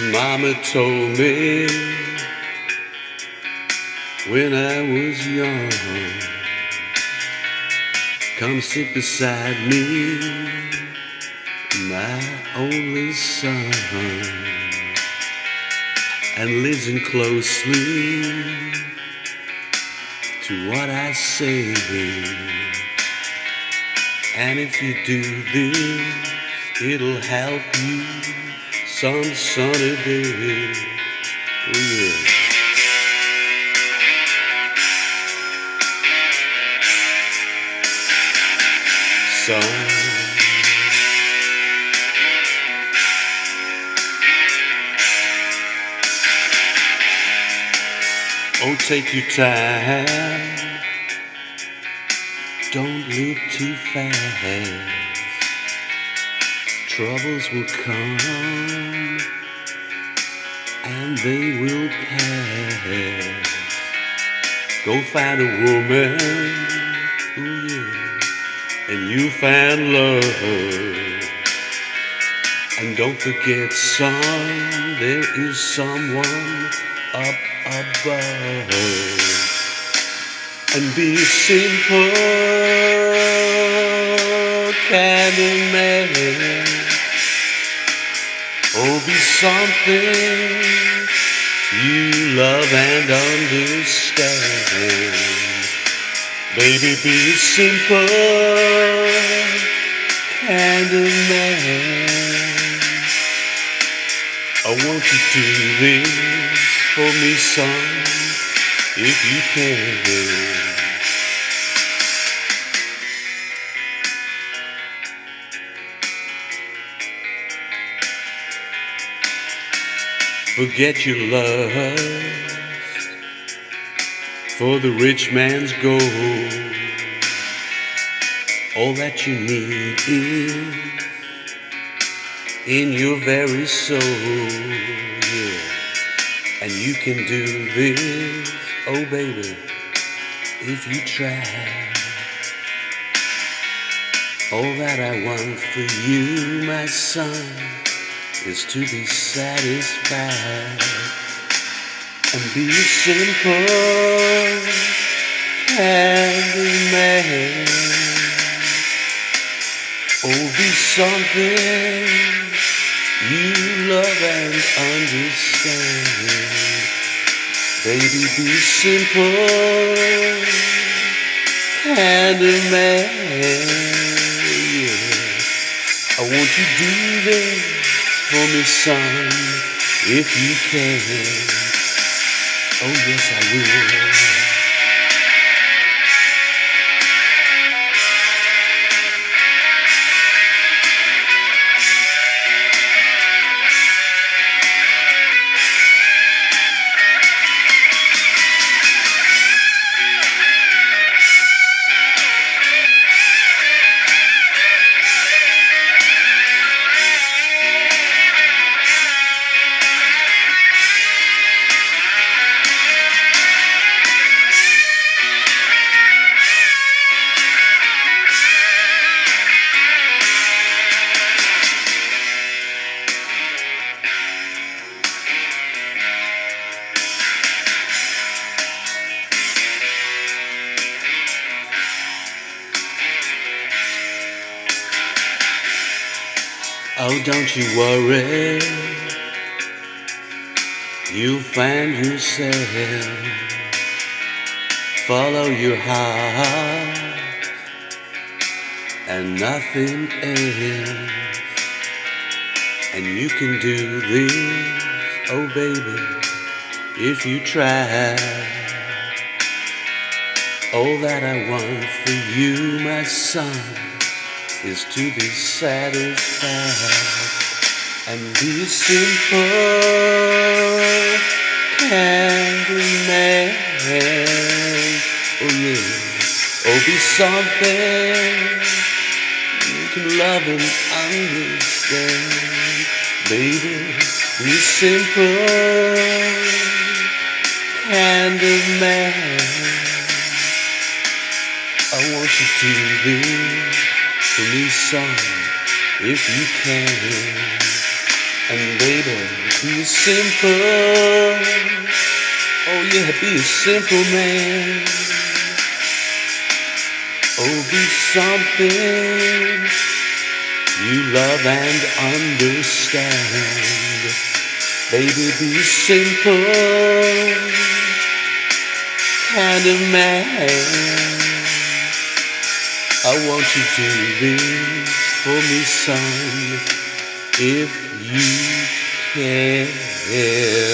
Mama told me when I was young, come sit beside me, my only son, and listen closely to what I say. And if you do this, it'll help you some sunny day. Oh yeah. Son, oh, take your time, don't live too fast, troubles will come and they will pass. Go find a woman, oh yeah, and you find love. And don't forget, son, there is someone up above. And be a simple kind of man, oh, be something you love and understand. Baby, be a simple kind of man. I want you to do this for me, son, if you can. Forget your love for the rich man's gold. All that you need is in your very soul, yeah. And you can do this, oh baby, if you try. All that I want for you, my son, is to be satisfied. And be a simple kind of man, oh, be something you love and understand. Baby, be simple kind of man, yeah. I want you to do this for me, son, if you can. Oh, yes, I will. Oh, don't you worry, you'll find yourself. Follow your heart and nothing else. And you can do this, oh baby, if you try. All that I want for you, my son, is to be satisfied. And be a simple kind of man, oh yeah, oh, be something you can love and understand. Baby, be a simple kind of man. I want you to be for me, son, if you can. And baby, be simple. Oh yeah, be a simple man. Oh, be something you love and understand. Baby, be simple kind of man. I want you to be for me, son, if you can.